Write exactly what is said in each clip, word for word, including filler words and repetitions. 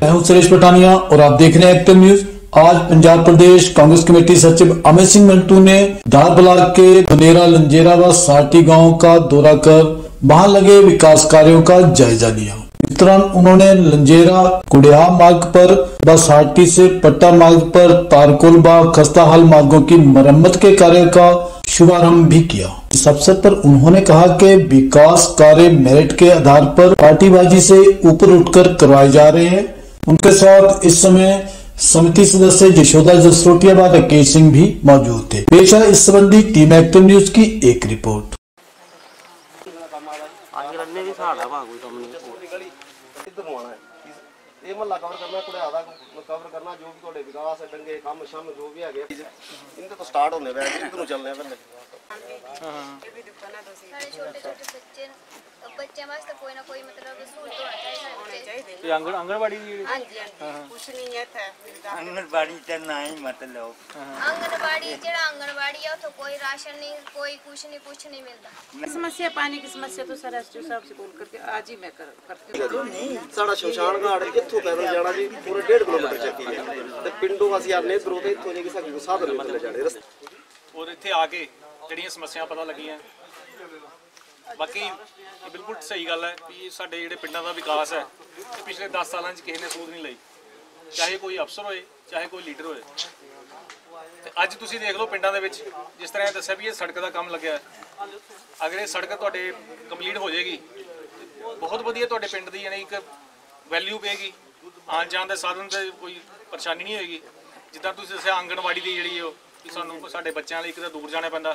मैं हूं सुरेश पटानिया और आप देख रहे हैं एक्टिव न्यूज। आज पंजाब प्रदेश कांग्रेस कमेटी सचिव अमित सिंह मंटो ने धार ब्लॉक के लंजेरा लंजेरा व सारटी गांव का दौरा कर वहां लगे विकास कार्यों का जायजा लिया। इस दौरान उन्होंने लंजेरा कुड़िया मार्ग पर व सारटी से पट्टा मार्ग पर तारकोल व खस्ता हाल मार्गों की मरम्मत के कार्य का शुभारंभ भी किया। इस अवसर पर उन्होंने कहा कि विकास कार्य मेरिट के आधार पर पार्टीबाजी से ऊपर उठकर करवाए जा रहे हैं। उनके साथ इस समय समिति सदस्य यशोदा जसरोटिया व राकेश सिंह भी मौजूद थे। पेश है इस संबंधी टीम एक्टिव न्यूज की एक रिपोर्ट। ये महला कवर करना थोड़ा आधा कवर करना जो भी थोड़े विकास डंगे काम शाम जो भी है इन तो स्टार्ट होने पे इधर चलने पे हां ये भी दुकान है। तो छोटे-छोटे बच्चे बच्चे वास्ते कोई ना कोई मतलब सहूलत होना चाहिए। तो आंगन आंगनवाड़ी हां जी कुछ नहीं है था आंगनवाड़ी का ना ही मतलब आंगनवाड़ी जेड़ा आंगनवाड़ी है तो कोई राशन नहीं कोई कुछ नहीं कुछ नहीं मिलता। समस्या पानी की समस्या तो सर एसटीओ साहब से बोल करके आज ही मैं करती हूं। साडा शमशान घाट के पैदल जाना जी पूरे डेढ़ किलोमीटर चक्की है ते पिंडों असि अपने दरो ते इथों जेके साडे साधन मतलब जाने रस्ते और इथे आके जड़ियां समस्याएं पता लगी हैं। बाकी बिल्कुल सही गल है कि साडे जेहड़े पिंडां दा विकास है पिछले दस सालां च किसी ने सूद नहीं लई, चाहे कोई अफसर होए चाहे कोई लीडर होए। ते अज तुसीं देख लो पिंडां दे विच जिस तरह दस्सिया भी इह सड़क दा काम लग्या है, अगर इह सड़क तुहाडे कंप्लीट हो जाएगी बहुत वधिया तुहाडे पिंड दी यानी इक वैल्यू पेगी, आन जान दे साधन ते कोई परेशानी नहीं होएगी। जिद्दां तुसीं दस्सिया आंगनवाड़ी दी जेहड़ी ओह कि सानू साडे बच्चेयां लई इक तां दूर जाना पैंदा,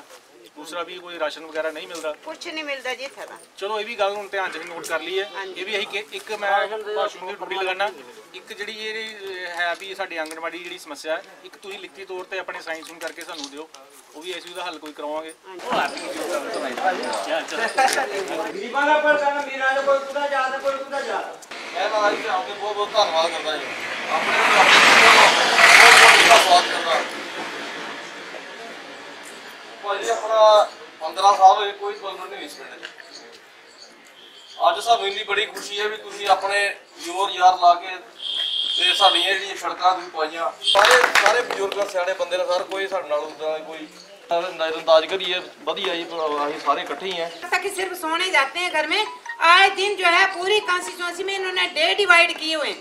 दूसरा भी कोई राशन वगैरह नहीं मिलता कुछ नहीं मिलता जी। था चलो ये भी गल हुण ध्यान च नोट कर ली है। ये भी असीं एक मैं भाषण की डूबी लगाना एक जिहड़ी है भी साडी आंगनवाड़ी जिहड़ी समस्या है एक तुसीं लिखती तौर ते अपने साइन सुन करके सानू दिओ, वो भी इस दा हल कोई करवावांगे। गरीबां दा परचाना मीरां दा कोई कुदा जा कोई कुदा जा मैं भाई साहब के बहुत बहुत धन्यवाद करदा जी। अपने बहुत बहुत धन्यवाद करदा ਭਾਜੀ। ਆਪਣਾ पंद्रह ਸਾਲ ਹੋਏ ਕੋਈ ਸੋਲਮੈਂਟ ਨਹੀਂ ਇਸ ਪਿੰਡ ਚ। ਅੱਜ ਸਾਨੂੰ ਇੰਨੀ ਬੜੀ ਖੁਸ਼ੀ ਹੈ ਵੀ ਤੁਸੀਂ ਆਪਣੇ ਯੋਰ ਯਾਰ ਲਾ ਕੇ ਤੇ ਸਾਡੀਆਂ ਜਿਹੜੀਆਂ ਸੜਕਾਂ ਤੁਸੀਂ ਪਾਈਆਂ ਸਾਰੇ ਸਾਰੇ ਬਜ਼ੁਰਗਾਂ ਸਿਆਣੇ ਬੰਦੇ ਨੇ ਸਰ ਕੋਈ ਸਾਡੇ ਨਾਲ ਉਦਾਂ ਕੋਈ नजरअंदाज करिए बढ़िया ये सारे इकट्ठे ही हैं कि सिर्फ सोने जाते हैं घर में। आए दिन जो है पूरी कॉन्स्टिट्यूएंसी में इन्होंने डे डिवाइड किए हुए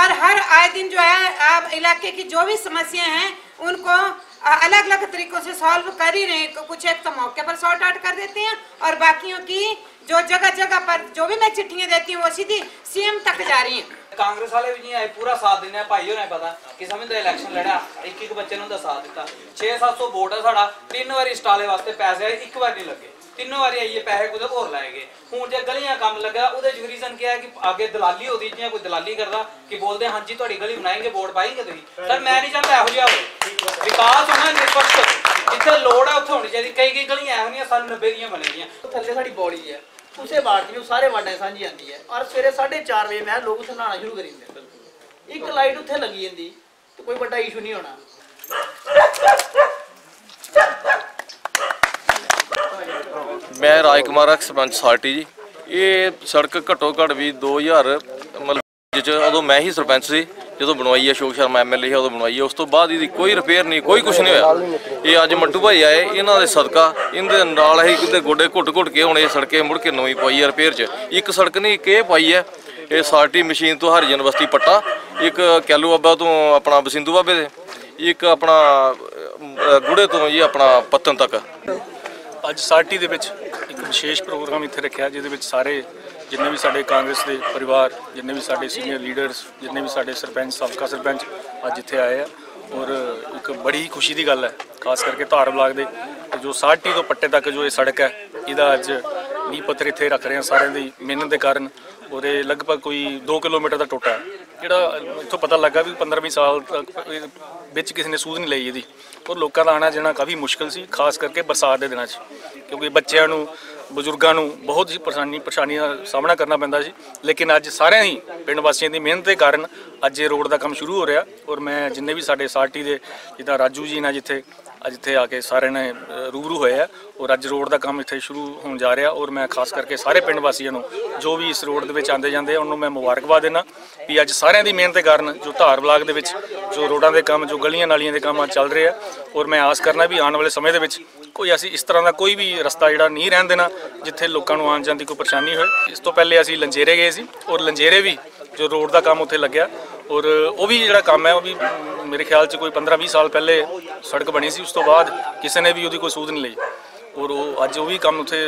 और हर आए दिन जो है आप इलाके की जो भी समस्या हैं उनको अलग अलग तरीकों से सॉल्व कर ही रहे हैं। कुछ एक तो मौके पर सॉर्ट आउट कर देते हैं और बाकियों की जो जगह जगह पर जो भी मैं चिट्ठियाँ देती हूँ वो सीधी सीएम तक जा रही हैं। कांग्रेस वाले भी नहीं आए पूरा साथ देने हैं भाई होने पता कि समझते इलेक्शन लड़ा एक एक बच्चे ने उनका साथ दिता। छे सत्त सौ वोट है साढ़ा, तीन बारी स्टाले वास्ते पैसे आए एक बार नहीं लगे, तीनों बारी आइए पैसे कुछ होर लाए गए। हूँ जो गलियां कम लगा वो रीजन क्या है कि आगे दलाली होती जियां कोई दलाली करता कि बोलते हाँ जी थोड़ी गली बनाएंगे वोट पाएंगे तुम। सर मैं नहीं चाहता यहो हो विकास होना निरपक्ष जिथे लोड़ है उत्थे होनी चाहिए। कई कई गलियां एहो जियां सन नब्बे दियां बनी दियां थल्ले साडी बॉडी है उसे वार्ड च सारे वार्डां सांझी आती है और सवेरे साढ़े चार बजे मैं लोग उत्थे नहाना शुरू करी दिंदे। एक लाइट उत्थे लगी जांदी तो कोई बड़ा इशू नहीं होना। मैं राज कुमार सरपंच सारटी जी। ये सड़क घट्टो घट्ट भी दो हज़ार मतलब उदों मैं ही सरपंच सी जो बनवाई है Ashok Sharma M L A उदों बनवाई है। उस तो बाद कोई रिपेयर नहीं कोई कुछ नहीं होया। ये अज मंटू भाई आए इन्हों के सदका इनके नाल असीं गोडे घुट घुट के हुण ये सड़कें मुड़ के नवीं पाई है रिपेयर च। एक सड़क नहीं एक यह पाई है ये सारटी मशीन तो हरिजन बस्ती पट्टा, एक कैलू बाबा तो अपना बसिंधू बाबे दे, एक अपना गुड़े तो ये अपना पत्तन तक। अज सारटी दे विच एक विशेष प्रोग्राम इत्थे रखा जिहदे सारे जिन्ने भी साडे कांग्रेस के परिवार जिन्ने भी साडे सीनियर लीडर्स जिन्ने भी साडे सरपंच साबका सरपंच अज इत्थे आए हैं। और एक बड़ी खुशी की गल है खास करके धार ब्लाक दे जो सारटी तो पट्टे तक जो ये सड़क है इहदा अज नींह पत्थर इत्थे रख रहे हैं सारेयां दी मेहनत के कारण। और ये लगभग कोई दो किलोमीटर का टोटा है जिहड़ा इत्थों पता लगा भी पंद्रह बीस साल तक बिच किसी ने सूध नहीं लई इहदी। और लोगों का आना जाना काफ़ी मुश्किल सी खास करके बरसात के दिनों क्योंकि बच्चों नूं बजुर्गों नूं बहुत ही परेशानी परेशानी का सामना करना पैंदा सी। लेकिन अज सारे ही पिंड वासियों की मेहनत के कारण अज ये रोड का काम शुरू हो रहा। और मैं जिन्हें भी साडे सारटी के जिद्दां राजू जी ने जिथे अज इत्थे आके सारे ने रूबरू होए है और अज रोड का काम इत्थे शुरू होण जा रहा और मैं खास करके सारे पिंड वासियों नूं जो भी इस रोड दे विच आंदे जांदे उन्होंने मैं मुबारकबाद देना कि अज सारिआं दी मेहनत कारण जो धार ब्लाक दे विच जो रोडां दे काम जो गलियां नालियां दे काम चल रहे हैं और मैं आस करना भी आने वाले समय दे विच कोई ऐसी इस तरह का कोई भी रस्ता जिहड़ा नहीं रहण देना जिथे लोगों को आने जाने की कोई परेशानी हो। इस तो पहले असी लंजेरे गए सी और लंजेरे भी जो रोड का काम उत्थे लग्या और वह भी जिहड़ा काम है वह भी मेरे ख्याल से कोई पंद्रह बीस साल पहले सड़क बनी सी उस तो बाद किसी ने भी उसकी कोई सूध नहीं ली और अज वह भी काम उत्थे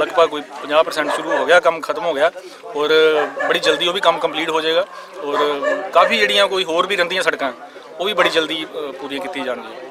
लगभग कोई पचास परसेंट शुरू हो गया, काम खत्म हो गया और बड़ी जल्दी वह भी काम कंप्लीट हो जाएगा और काफ़ी जिहड़ियां कोई होर भी रहिंदियां सड़कां वह भी बड़ी जल्दी पूरी की जाएगी।